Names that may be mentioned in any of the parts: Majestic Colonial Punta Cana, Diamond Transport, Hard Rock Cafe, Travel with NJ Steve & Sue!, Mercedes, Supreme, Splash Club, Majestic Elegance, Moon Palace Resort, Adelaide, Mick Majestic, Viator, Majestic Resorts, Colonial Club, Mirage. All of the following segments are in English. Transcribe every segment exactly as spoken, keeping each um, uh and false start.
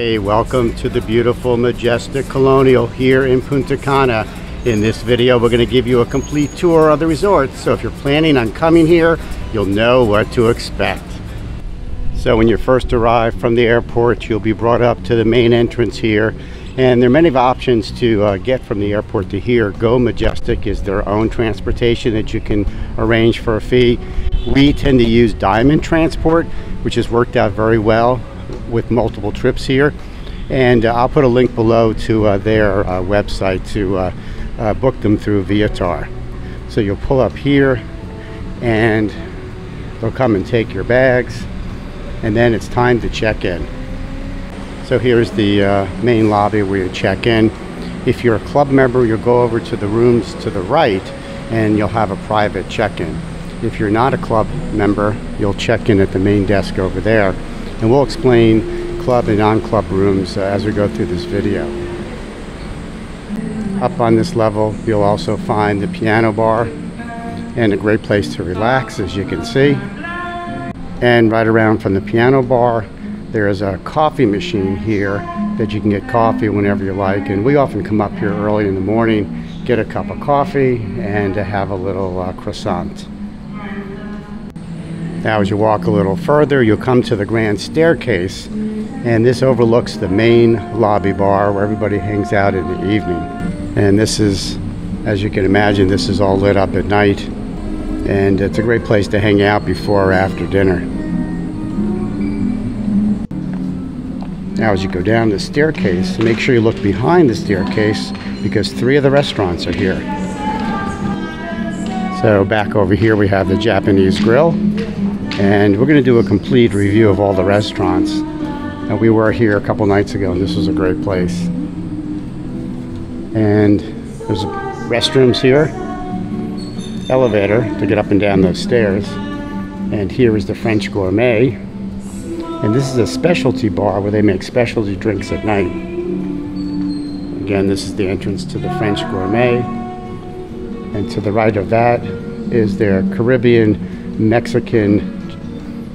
Hey, welcome to the beautiful Majestic Colonial here in Punta Cana. In this video, we're going to give you a complete tour of the resort, so if you're planning on coming here, you'll know what to expect. So when you first arrive from the airport, you'll be brought up to the main entrance here, and there are many options to uh, get from the airport to here. Go Majestic is their own transportation that you can arrange for a fee. We tend to use Diamond Transport, which has worked out very well with multiple trips here, and uh, I'll put a link below to uh, their uh, website to uh, uh, book them through Viator. So you'll pull up here and they'll come and take your bags, and then it's time to check in. So here's the uh, main lobby where you check in. If you're a club member, you'll go over to the rooms to the right and you'll have a private check-in. If you're not a club member, you'll check in at the main desk over there, and we'll explain club and non-club rooms uh, as we go through this video. Up on this level, you'll also find the piano bar and a great place to relax, as you can see. And right around from the piano bar, there is a coffee machine here that you can get coffee whenever you like, and we often come up here early in the morning, get a cup of coffee, and uh, have a little uh, croissant. Now, as you walk a little further, you'll come to the grand staircase, and this overlooks the main lobby bar where everybody hangs out in the evening. And this is, as you can imagine, this is all lit up at night, and it's a great place to hang out before or after dinner. Now, as you go down the staircase, make sure you look behind the staircase because three of the restaurants are here. So back over here we have the Japanese Grill. And we're going to do a complete review of all the restaurants. And we were here a couple nights ago, and this was a great place. And there's restrooms here, elevator to get up and down those stairs. And here is the French Gourmet. And this is a specialty bar where they make specialty drinks at night. Again, this is the entrance to the French Gourmet. And to the right of that is their Caribbean, Mexican,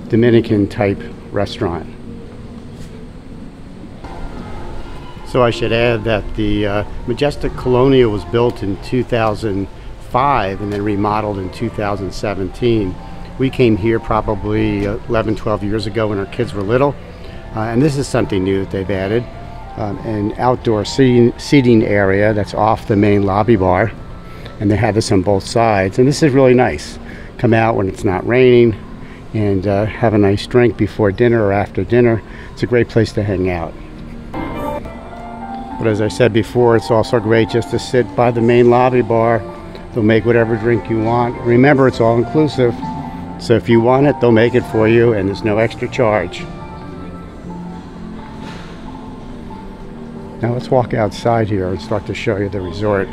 Dominican type restaurant. So I should add that the uh, Majestic Colonial was built in two thousand five and then remodeled in two thousand seventeen. We came here probably eleven, twelve years ago when our kids were little, uh, and this is something new that they've added. Um, an outdoor seating, seating area that's off the main lobby bar, and they have this on both sides, and this is really nice. Come out when it's not raining and uh, have a nice drink before dinner or after dinner. It's a great place to hang out. But as I said before, it's also great just to sit by the main lobby bar. They'll make whatever drink you want. Remember, it's all inclusive. So if you want it, they'll make it for you, and there's no extra charge. Now let's walk outside here and start to show you the resort.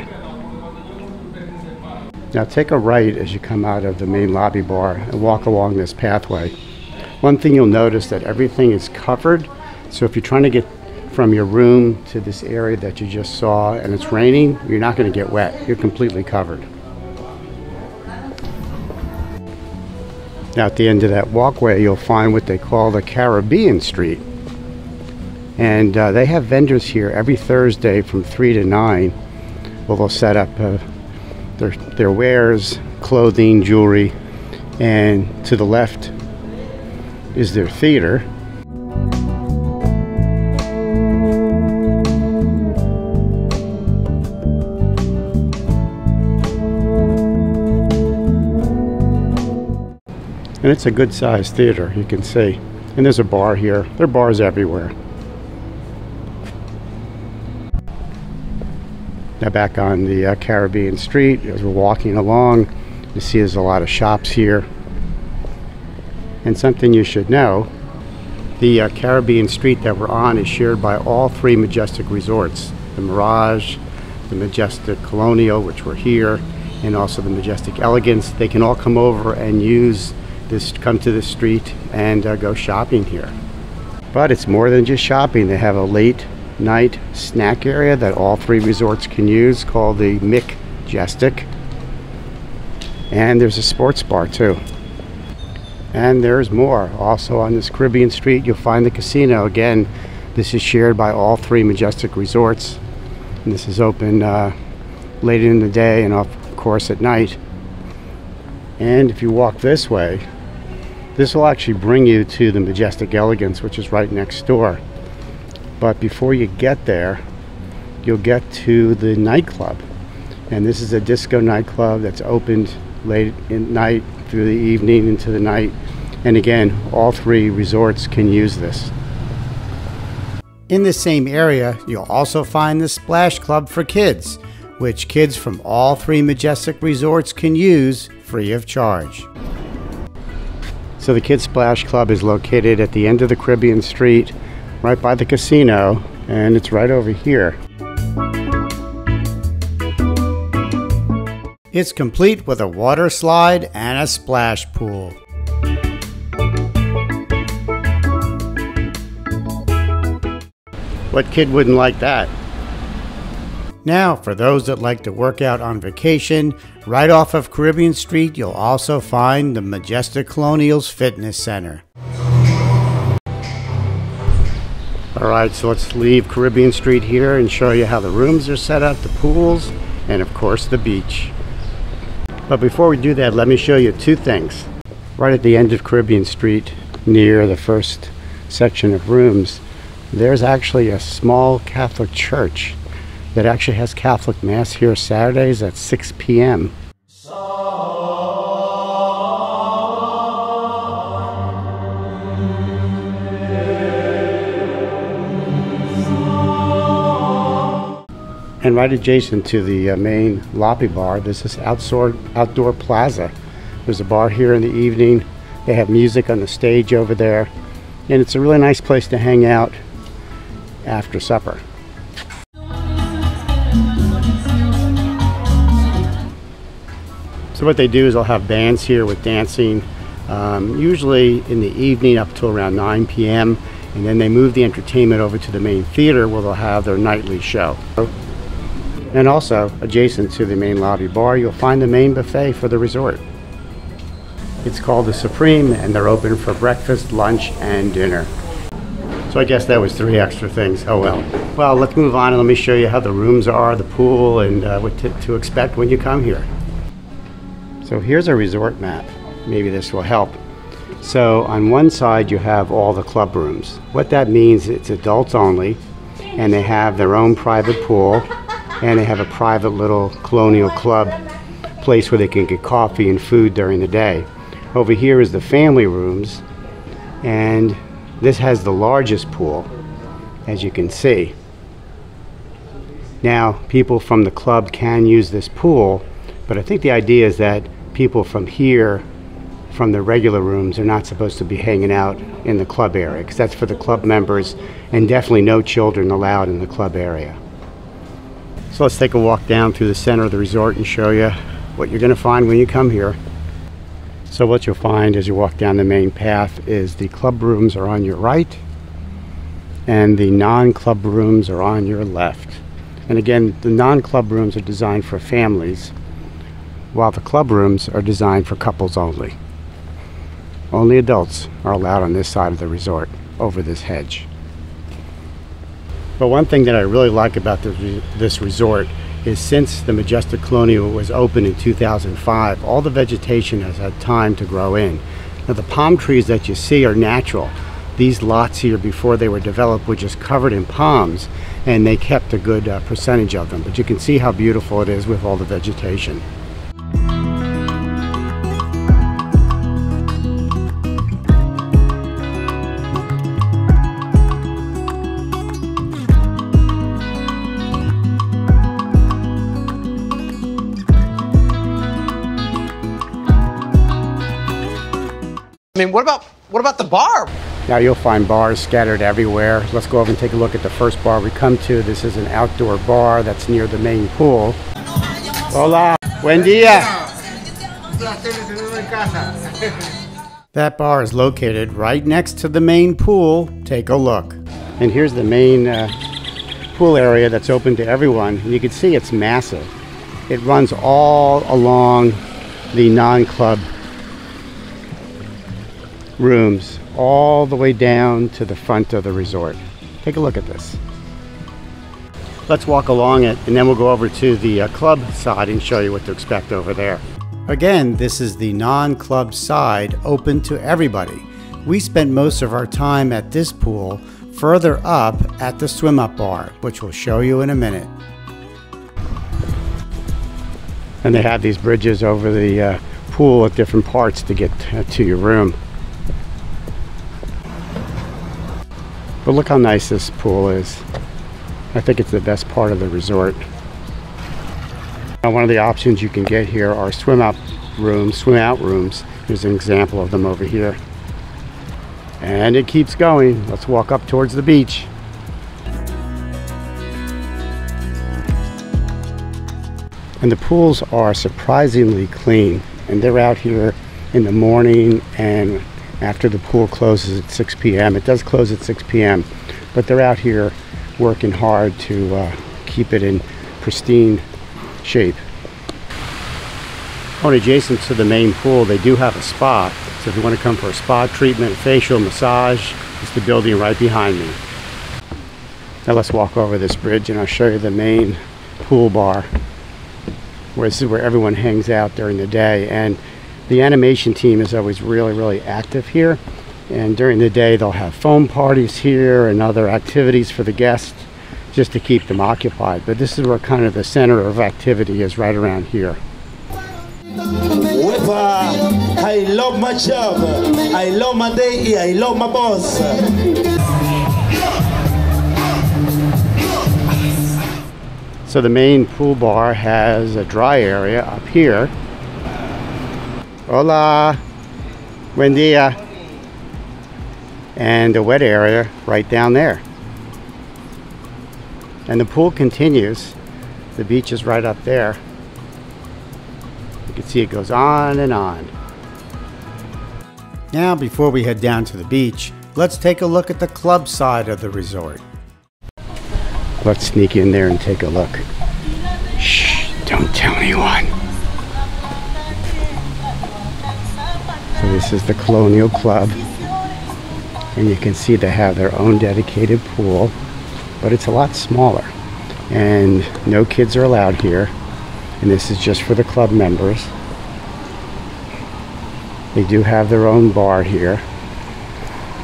Now take a right as you come out of the main lobby bar and walk along this pathway. One thing you'll notice that everything is covered. So if you're trying to get from your room to this area that you just saw and it's raining, you're not going to get wet. You're completely covered. Now at the end of that walkway, you'll find what they call the Caribbean Street. And uh, they have vendors here every Thursday from three to nine. Where they'll set up uh, Their, their wares, clothing, jewelry, and to the left is their theater. And it's a good-sized theater, you can see. And there's a bar here. There are bars everywhere. Now back on the uh, Caribbean Street, as we're walking along, you see there's a lot of shops here. And something you should know, the uh, Caribbean Street that we're on is shared by all three Majestic Resorts. The Mirage, the Majestic Colonial, which we're here, and also the Majestic Elegance. They can all come over and use this, come to this street and uh, go shopping here. But it's more than just shopping. They have a late night snack area that all three resorts can use called the Mick Majestic, and there's a sports bar too. And there's more. Also on this Caribbean Street you'll find the casino. Again, This is shared by all three Majestic Resorts. And this is open uh, late in the day and, of course, at night. And if you walk this way, this will actually bring you to the Majestic Elegance, which is right next door. But before you get there, you'll get to the nightclub. And this is a disco nightclub that's opened late at night through the evening into the night. And again, all three resorts can use this. In this same area, you'll also find the Splash Club for kids, which kids from all three Majestic Resorts can use free of charge. So the Kids Splash Club is located at the end of the Caribbean Street, right by the casino, and it's right over here. It's complete with a water slide and a splash pool. What kid wouldn't like that? Now, for those that like to work out on vacation, right off of Caribbean Street, you'll also find the Majestic Colonial's Fitness Center. All right, so let's leave Caribbean Street here and show you how the rooms are set up, the pools, and of course the beach. But before we do that, let me show you two things. Right at the end of Caribbean Street, near the first section of rooms, there's actually a small Catholic church that actually has Catholic Mass here Saturdays at six p m And right adjacent to the uh, main lobby bar, there's this outdoor, outdoor plaza. There's a bar here in the evening. They have music on the stage over there. And it's a really nice place to hang out after supper. So what they do is they'll have bands here with dancing, um, usually in the evening up till around nine p m And then they move the entertainment over to the main theater where they'll have their nightly show. And also, adjacent to the main lobby bar, you'll find the main buffet for the resort. It's called the Supreme, and they're open for breakfast, lunch, and dinner. So I guess that was three extra things. Oh well. Well, let's move on and let me show you how the rooms are, the pool, and uh, what to expect when you come here. So here's a resort map. Maybe this will help. So on one side, you have all the club rooms. What that means, it's adults only, and they have their own private pool. And they have a private little Colonial Club place where they can get coffee and food during the day. Over here is the family rooms, and this has the largest pool, as you can see. Now, people from the club can use this pool, but I think the idea is that people from here, from the regular rooms, are not supposed to be hanging out in the club area, because that's for the club members, and definitely no children allowed in the club area. So let's take a walk down through the center of the resort and show you what you're going to find when you come here. So what you'll find as you walk down the main path is the club rooms are on your right and the non-club rooms are on your left. And again, the non-club rooms are designed for families while the club rooms are designed for couples only. Only adults are allowed on this side of the resort over this hedge. But one thing that I really like about this, re this resort is since the Majestic Colonial was opened in two thousand five, all the vegetation has had time to grow in. Now the palm trees that you see are natural. These lots here before they were developed were just covered in palms and they kept a good uh, percentage of them. But you can see how beautiful it is with all the vegetation. I mean, what about what about the bar? Now you'll find bars scattered everywhere. Let's go over and take a look at the first bar we come to. This is an outdoor bar that's near the main pool. Hola, buen dia. That bar is located right next to the main pool. Take a look. And here's the main uh, pool area that's open to everyone. And you can see it's massive. It runs all along the non-club rooms all the way down to the front of the resort. Take a look at this. Let's walk along it and then we'll go over to the uh, club side and show you what to expect over there. Again, this is the non-club side, open to everybody. We spent most of our time at this pool further up at the swim up bar, which we'll show you in a minute. And they have these bridges over the uh, pool at different parts to get uh, to your room. But look how nice this pool is. I think it's the best part of the resort. Now, one of the options you can get here are swim up rooms, swim out rooms. Here's an example of them over here. And it keeps going. Let's walk up towards the beach. And the pools are surprisingly clean, and they're out here in the morning and after the pool closes at six p m It does close at six p m but they're out here working hard to uh, keep it in pristine shape. Oh, and adjacent to the main pool, they do have a spa. So if you want to come for a spa treatment, a facial, massage, it's the building right behind me. Now let's walk over this bridge and I'll show you the main pool bar, where this is where everyone hangs out during the day. And the animation team is always really, really active here. And during the day, they'll have foam parties here and other activities for the guests just to keep them occupied. But this is where kind of the center of activity is, right around here. I love my job, I love my day, I love my boss. So the main pool bar has a dry area up here. Hola, buen dia. And a wet area right down there. And the pool continues. The beach is right up there. You can see it goes on and on. Now, before we head down to the beach, let's take a look at the club side of the resort. Let's sneak in there and take a look. Shh, don't tell anyone. So this is the Colonial Club. And you can see they have their own dedicated pool, but it's a lot smaller. And no kids are allowed here. And this is just for the club members. They do have their own bar here.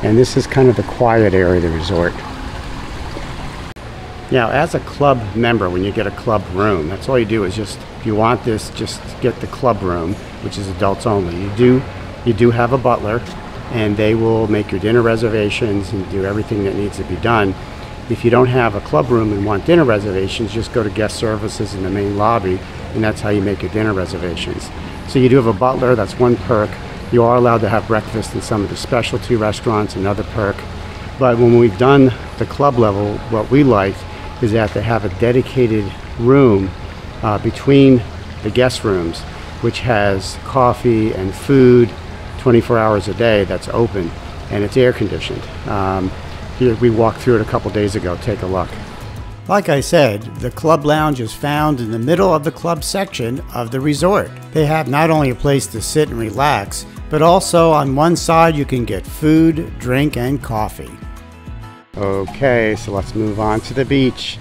And this is kind of the quiet area of the resort. Now, as a club member, when you get a club room, that's all you do is just, if you want this, just get the club room, which is adults only. You do, you do have a butler, and they will make your dinner reservations and do everything that needs to be done. If you don't have a club room and want dinner reservations, just go to guest services in the main lobby, and that's how you make your dinner reservations. So you do have a butler, that's one perk. You are allowed to have breakfast in some of the specialty restaurants, another perk. But when we've done the club level, what we like is that they have a dedicated room uh, between the guest rooms, which has coffee and food twenty-four hours a day that's open, and it's air conditioned. Um, here, we walked through it a couple days ago, take a look. Like I said, the club lounge is found in the middle of the club section of the resort. They have not only a place to sit and relax, but also on one side you can get food, drink, and coffee. Okay, so let's move on to the beach.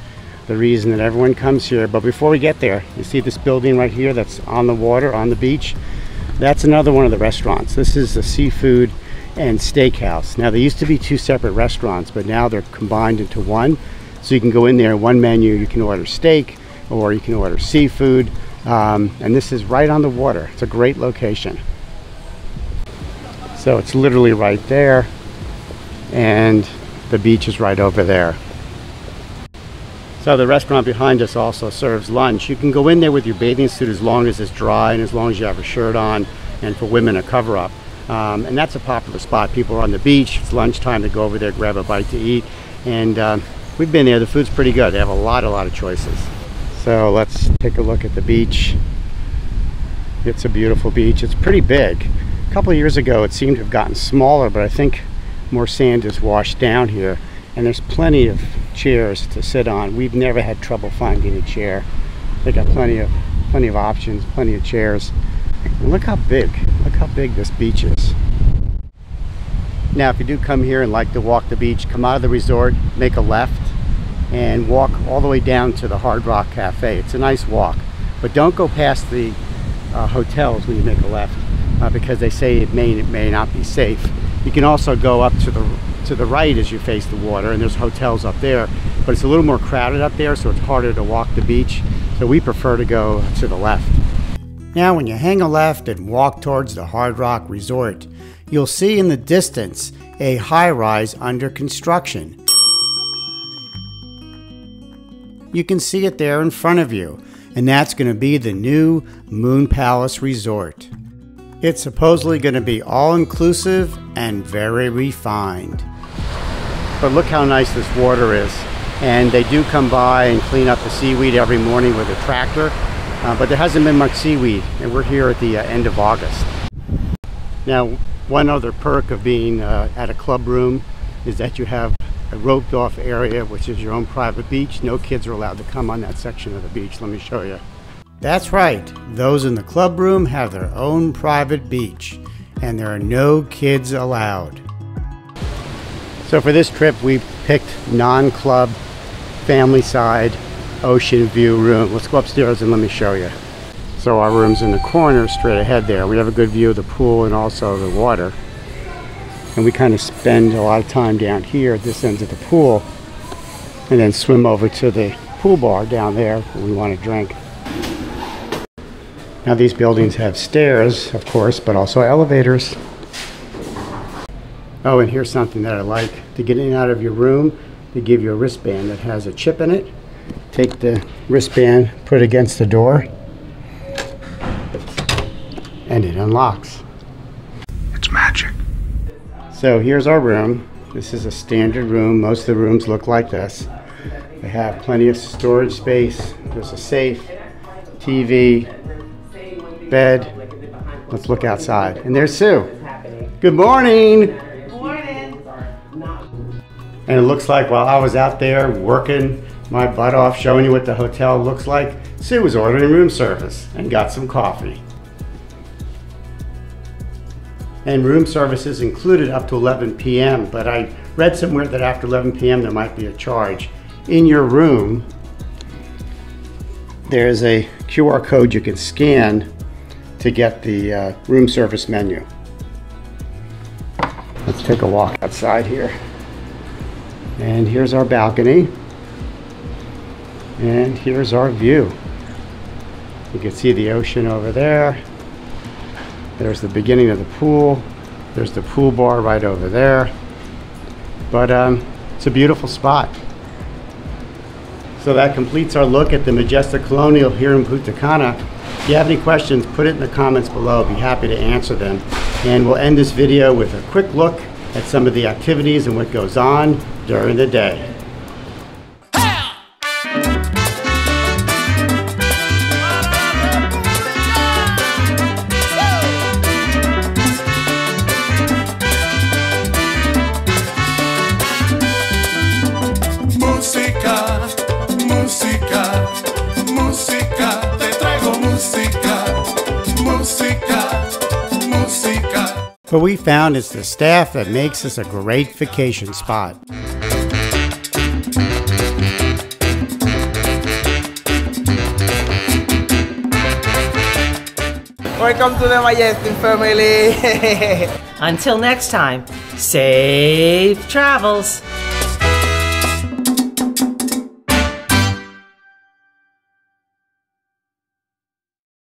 The reason that everyone comes here, but before we get there, you see this building right here that's on the water, on the beach? That's another one of the restaurants. This is the seafood and steakhouse. Now, there used to be two separate restaurants, but now they're combined into one. So you can go in there, one menu, you can order steak or you can order seafood. Um, and this is right on the water. It's a great location. So it's literally right there. And the beach is right over there. So the restaurant behind us also serves lunch. You can go in there with your bathing suit as long as it's dry and as long as you have a shirt on, and for women a cover up. Um, and that's a popular spot. People are on the beach. It's lunchtime to go over there, grab a bite to eat. And um, we've been there, the food's pretty good. They have a lot, a lot of choices. So let's take a look at the beach. It's a beautiful beach. It's pretty big. A couple of years ago, it seemed to have gotten smaller, but I think more sand is washed down here. And there's plenty of chairs to sit on. We've never had trouble finding a chair. They got plenty of, plenty of options, plenty of chairs. And look how big, look how big this beach is. Now, if you do come here and like to walk the beach, come out of the resort, make a left, and walk all the way down to the Hard Rock Cafe. It's a nice walk, but don't go past the uh, hotels when you make a left, uh, because they say it may it may not be safe. You can also go up to the to the right as you face the water, and there's hotels up there, but it's a little more crowded up there, so it's harder to walk the beach, so we prefer to go to the left. Now, when you hang a left and walk towards the Hard Rock Resort, you'll see in the distance a high-rise under construction. You can see it there in front of you, and that's going to be the new Moon Palace Resort. It's supposedly going to be all-inclusive and very refined. But look how nice this water is. And they do come by and clean up the seaweed every morning with a tractor, uh, but there hasn't been much seaweed, and we're here at the uh, end of August. Now, one other perk of being uh, at a club room is that you have a roped off area, which is your own private beach. No kids are allowed to come on that section of the beach. Let me show you. That's right, those in the club room have their own private beach, and there are no kids allowed. So for this trip, we picked non-club, family side, ocean view room. Let's go upstairs and let me show you. So our room's in the corner, straight ahead there. We have a good view of the pool and also the water. And we kind of spend a lot of time down here at this end of the pool, and then swim over to the pool bar down there where we want to drink. Now, these buildings have stairs, of course, but also elevators. Oh, and here's something that I like. To get in and out of your room, they give you a wristband that has a chip in it. Take the wristband, put it against the door, and it unlocks. It's magic. So here's our room. This is a standard room. Most of the rooms look like this. They have plenty of storage space. There's a safe, T V, bed. Let's look outside. And there's Sue. Good morning. Good morning. And it looks like while I was out there working my butt off, showing you what the hotel looks like, Sue was ordering room service and got some coffee. And room service is included up to eleven p m But I read somewhere that after eleven p m there might be a charge. In your room, there's a Q R code you can scan to get the uh, room service menu. Let's take a walk outside here. And here's our balcony. And here's our view. You can see the ocean over there. There's the beginning of the pool. There's the pool bar right over there. But um, it's a beautiful spot. So that completes our look at the Majestic Colonial here in Punta Cana. If you have any questions, put it in the comments below. I'll be happy to answer them. And we'll end this video with a quick look at some of the activities and what goes on during the day. What we found is the staff that makes this a great vacation spot. Welcome to the Majestic family. Until next time, safe travels.